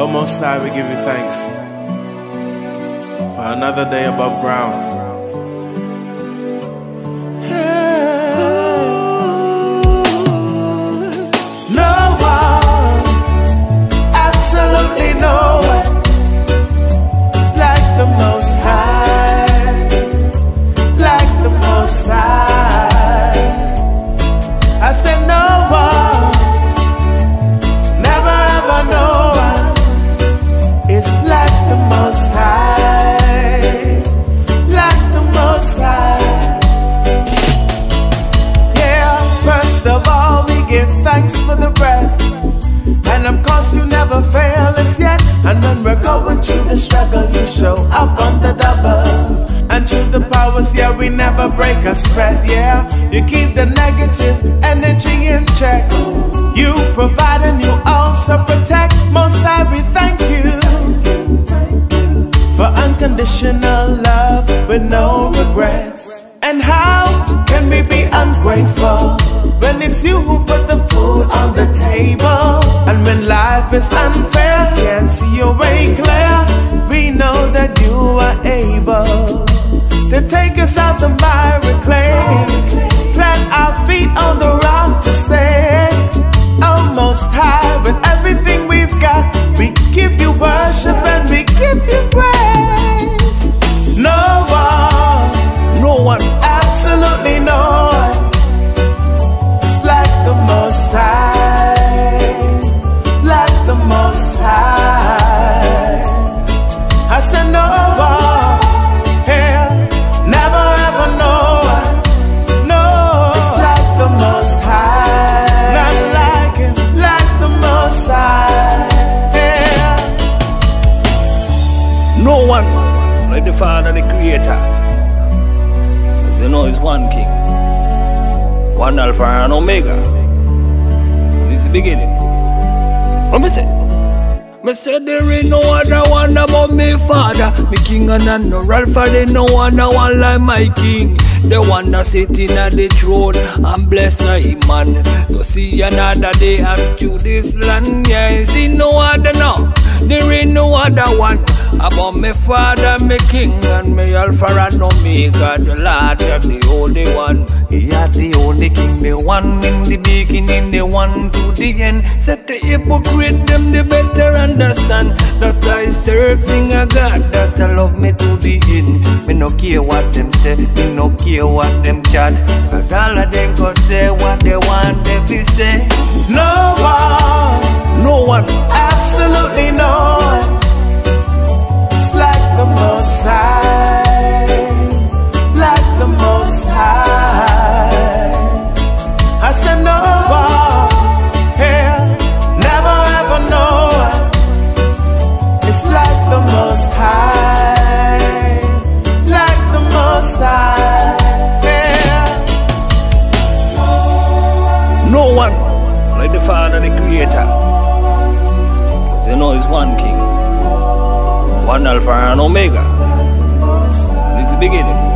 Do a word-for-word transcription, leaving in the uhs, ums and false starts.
O Most High, we give you thanks for another day above ground. Hey. No one, absolutely no one, is like the Most High, like the Most High. I said no one. Thanks for the breath, and of course you never fail us yet. And when we're going through the struggle, you show up on the double. And through the powers, yeah, we never break a sweat, yeah. You keep the negative energy in check. You provide and you also protect. Most High, we thank you for unconditional love with no regrets. And how can we be ungrateful when it's you who put the food on the table? And when life is unfair, can't see your way clear, we know that you are able to take us out the miry clay, plant our feet on the rock to stay. Oh Most High, with everything we've got, we give you worship and we give you praise. No one, no one, absolutely no one, Most High, like the Most High. I said no one, yeah, never ever no one, no. It's like the Most High, not like it, like the Most High, yeah. No one like the Father, the Creator, 'cause you know He's one King, one Alpha and Omega. Beginning. What me say? Me say there ain't no other one above me Father, me King and I no Ralpha. There no other one like my King, the one that sitting at the throne and bless him man. To see another day and to this land, yeah, is it no other now? There ain't no other one above me Father, me King and me Alpha and Omega, the Lord, the only one. He had the only King, the one in the beginning, the one to the end. Set the hypocrite, them the better understand that I serve, sing a God that I love me to the end. Me no care what them say, me no care what them chat, 'cause all of them go say what they want if they say. No one, no one, absolutely no one, it's like the Most High, like the Most High. I said no one, yeah, never ever no one, it's like the Most High, like the Most High, yeah. No one like the Father, the Creator, 'cause you know He's one King, one Alpha and Omega. This is the beginning.